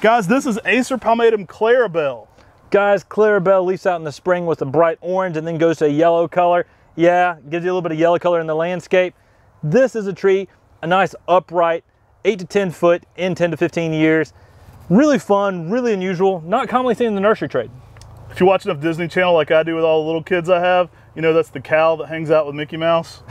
Guys, this is Acer palmatum 'Clarabell'. Guys, 'Clarabell' leaves out in the spring with a bright orange and then goes to a yellow color. Yeah, gives you a little bit of yellow color in the landscape. This is a tree, a nice upright, 8 to 10 foot in 10 to 15 years. Really fun, really unusual, not commonly seen in the nursery trade. If you watch enough Disney Channel like I do with all the little kids I have, you know that's the cow that hangs out with Mickey Mouse.